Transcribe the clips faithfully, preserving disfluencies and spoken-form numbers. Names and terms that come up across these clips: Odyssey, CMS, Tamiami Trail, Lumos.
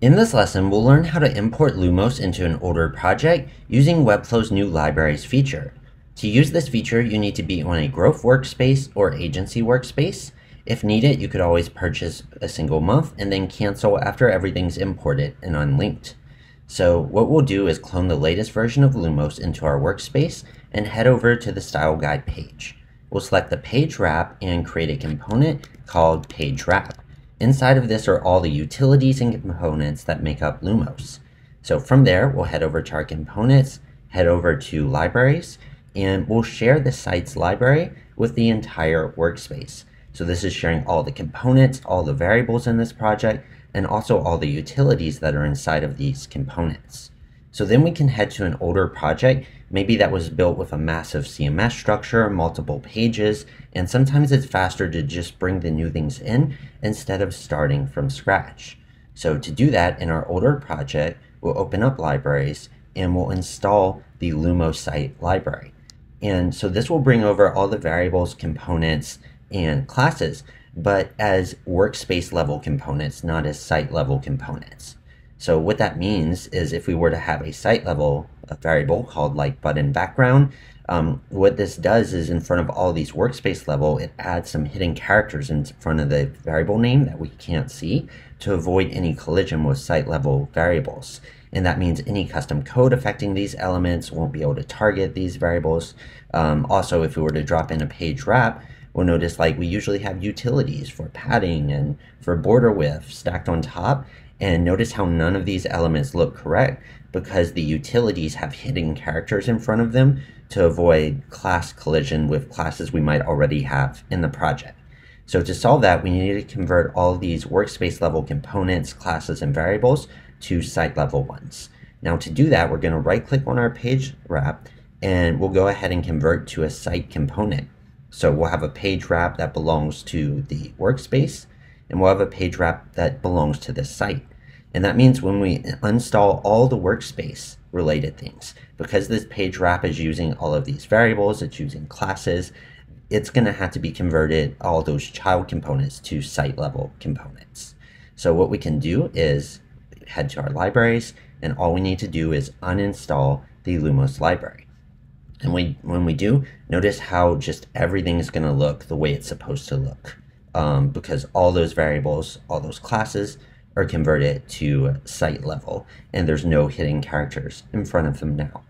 In this lesson, we'll learn how to import Lumos into an ordered project using Webflow's new libraries feature. To use this feature, you need to be on a growth workspace or agency workspace. If needed, you could always purchase a single month and then cancel after everything's imported and unlinked. So what we'll do is clone the latest version of Lumos into our workspace and head over to the style guide page. We'll select the page wrap and create a component called page wrap. Inside of this are all the utilities and components that make up Lumos. So from there, we'll head over to our components, head over to libraries, and we'll share the site's library with the entire workspace. So this is sharing all the components, all the variables in this project, and also all the utilities that are inside of these components. So then we can head to an older project, maybe that was built with a massive C M S structure, multiple pages, and sometimes it's faster to just bring the new things in instead of starting from scratch. So to do that, in our older project, we'll open up libraries and we'll install the Lumos site library. And so this will bring over all the variables, components, and classes, but as workspace level components, not as site level components. So what that means is if we were to have a site level variable called like button background, um, what this does is in front of all these workspace level, it adds some hidden characters in front of the variable name that we can't see to avoid any collision with site level variables. And that means any custom code affecting these elements won't be able to target these variables. Um, also, if we were to drop in a page wrap, we'll notice like we usually have utilities for padding and for border width stacked on top. And notice how none of these elements look correct because the utilities have hidden characters in front of them to avoid class collision with classes we might already have in the project. So to solve that, we need to convert all of these workspace level components, classes, and variables to site level ones. Now to do that, we're going to right click on our page wrap and we'll go ahead and convert to a site component. So we'll have a page wrap that belongs to the workspace, and we'll have a page wrap that belongs to this site. And that means when we install all the workspace related things, because this page wrap is using all of these variables, it's using classes, it's going to have to be converted, all those child components, to site level components. So what we can do is head to our libraries, and all we need to do is uninstall the Lumos library. And we, when we do, notice how just everything is going to look the way it's supposed to look. Um, because all those variables, all those classes are converted to site level and there's no hidden characters in front of them now.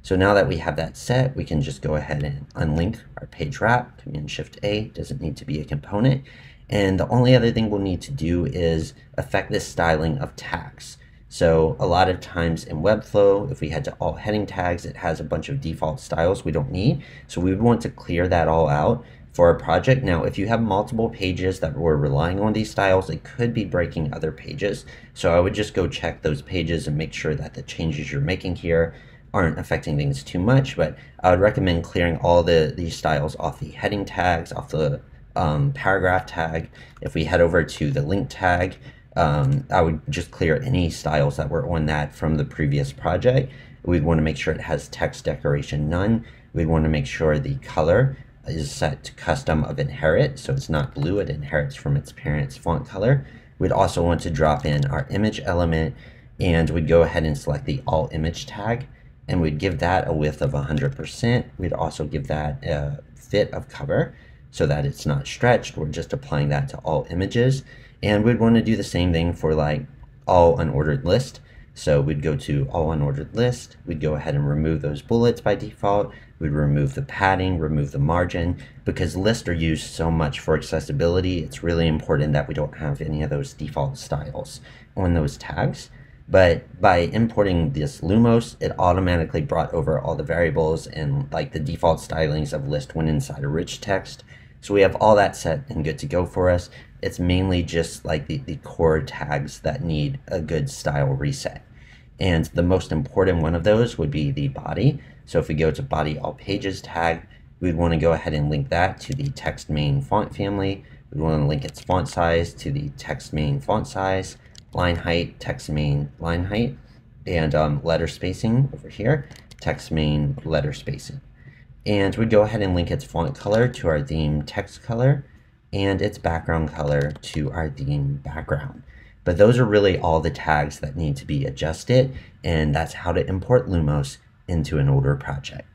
So now that we have that set, we can just go ahead and unlink our page wrap, Command Shift A, doesn't need to be a component. And the only other thing we'll need to do is affect the styling of tags. So a lot of times in Webflow, if we had to all heading tags, it has a bunch of default styles we don't need. So we would want to clear that all out for a project. Now, if you have multiple pages that were relying on these styles, it could be breaking other pages. So I would just go check those pages and make sure that the changes you're making here aren't affecting things too much. But I would recommend clearing all the these styles off the heading tags, off the um, paragraph tag. If we head over to the link tag, um, I would just clear any styles that were on that from the previous project. We'd want to make sure it has text decoration none. We'd want to make sure the color is set to custom of inherit, so it's not blue, it inherits from its parent's font color. We'd also want to drop in our image element, and we'd go ahead and select the all image tag, and we'd give that a width of one hundred percent. We'd also give that a fit of cover so that it's not stretched. We're just applying that to all images, and we'd want to do the same thing for like all unordered list. So we'd go to all unordered list, we'd go ahead and remove those bullets by default, we'd remove the padding, remove the margin, because lists are used so much for accessibility, it's really important that we don't have any of those default styles on those tags. But by importing this Lumos, it automatically brought over all the variables and like the default stylings of list when inside a rich text. So we have all that set and good to go for us. It's mainly just like the, the core tags that need a good style reset. And the most important one of those would be the body. So if we go to body all pages tag, we'd want to go ahead and link that to the text main font family. We'd want to link its font size to the text main font size, line height, text main line height, and um, letter spacing over here, text main letter spacing. And we'd go ahead and link its font color to our theme text color and its background color to our theme background. But those are really all the tags that need to be adjusted, and that's how to import Lumos into an older project.